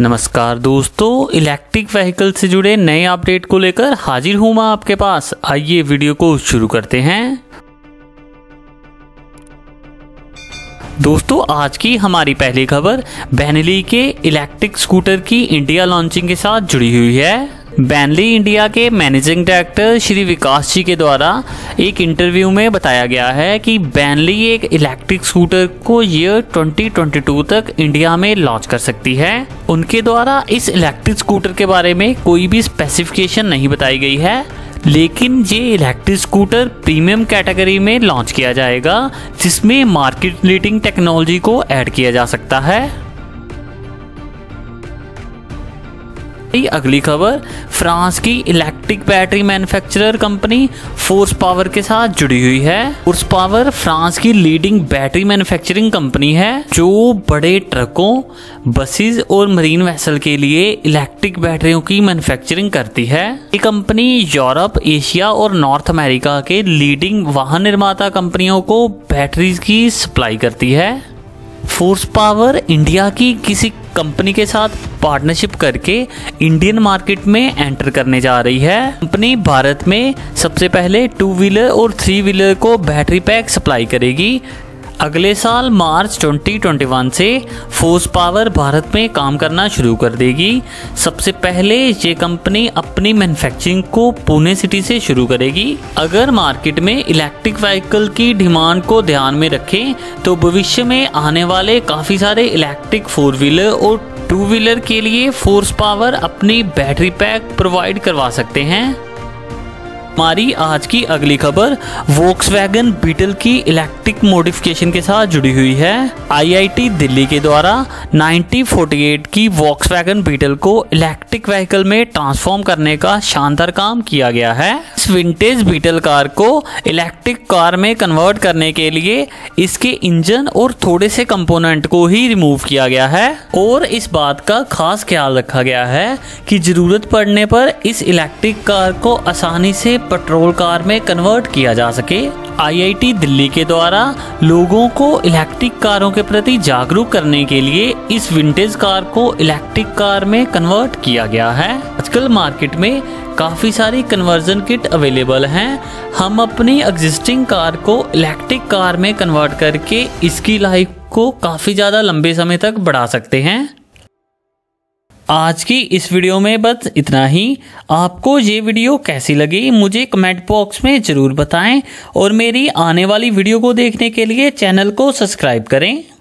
नमस्कार दोस्तों, electric vehicle से जुड़े नए अपडेट को लेकर हाजिर हूँ मैं आपके पास। आइए वीडियो को शुरू करते हैं। दोस्तों, आज की हमारी पहली खबर बेनेली के इलेक्ट्रिक स्कूटर की इंडिया लॉन्चिंग के साथ जुड़ी हुई है। बेनेली इंडिया के मैनेजिंग डायरेक्टर श्री विकास जी के द्वारा एक इंटरव्यू में बताया गया है कि बेनेली एक इलेक्ट्रिक स्कूटर को ईयर 2022 तक इंडिया में लॉन्च कर सकती है। उनके द्वारा इस इलेक्ट्रिक स्कूटर के बारे में कोई भी स्पेसिफिकेशन नहीं बताई गई है, लेकिन ये इलेक्ट्रिक स्कूटर प्रीमियम कैटेगरी में लॉन्च किया जाएगा, जिसमें मार्केट लीडिंग टेक्नोलॉजी को ऐड किया जा सकता है। अगली खबर फ्रांस की electric battery manufacturer company force Power के साथ जुड़ी हुई है। फोर्स पावर फ्रांस की लीडिंग बैटरी मैन्युफैक्चरिंग कंपनी है, जो बड़े ट्रकों, बसेस और मरीन वेसल के लिए इलेक्ट्रिक बैटरियों की मैन्युफैक्चरिंग करती है। ये कंपनी यूरोप, एशिया और नॉर्थ अमेरिका के लीडिंग वाहन निर्माता कंपनियों को बैटरीज की सप्लाई करती है। फोर्स पावर इंडिया की किसी कंपनी के साथ पार्टनरशिप करके इंडियन मार्केट में एंटर करने जा रही है। कंपनी भारत में सबसे पहले 2 व्हीलर और 3 व्हीलर को बैटरी पैक सप्लाई करेगी। अगले साल मार्च 2021 से फोर्स पावर भारत में काम करना शुरू कर देगी। सबसे पहले ये कंपनी अपनी मैन्युफैक्चरिंग को पुणे सिटी से शुरू करेगी। अगर मार्केट में इलेक्ट्रिक व्हीकल की डिमांड को ध्यान में रखें तो भविष्य में आने वाले काफ़ी सारे इलेक्ट्रिक 4 व्हीलर और 2 व्हीलर के लिए फोर्स पावर अपनी बैटरी पैक प्रोवाइड करवा सकते हैं। हमारी आज की अगली खबर वोक्सवैगन बीटल की इलेक्ट्रिक मॉडिफिकेशन के साथ जुड़ी हुई है। आईआईटी दिल्ली के द्वारा 1948 की वोक्सवैगन बीटल को इलेक्ट्रिक व्हीकल में ट्रांसफॉर्म करने का शानदार काम किया गया है। इस विंटेज बीटल कार को इलेक्ट्रिक कार में कन्वर्ट करने के लिए इसके इंजन और थोड़े से कंपोनेंट को ही रिमूव किया गया है, और इस बात का खास ख्याल रखा गया है कि जरूरत पड़ने पर इस इलेक्ट्रिक कार को आसानी से पेट्रोल कार में कन्वर्ट किया जा सके। आईआईटी दिल्ली के द्वारा लोगों को इलेक्ट्रिक कारों के प्रति जागरूक करने के लिए इस विंटेज कार को इलेक्ट्रिक कार में कन्वर्ट किया गया है। आजकल मार्केट में काफ़ी सारी कन्वर्जन किट अवेलेबल हैं। हम अपनी एग्जिस्टिंग कार को इलेक्ट्रिक कार में कन्वर्ट करके इसकी लाइफ को काफ़ी ज़्यादा लंबे समय तक बढ़ा सकते हैं। आज की इस वीडियो में बस इतना ही। आपको ये वीडियो कैसी लगी मुझे कमेंट बॉक्स में ज़रूर बताएं, और मेरी आने वाली वीडियो को देखने के लिए चैनल को सब्सक्राइब करें।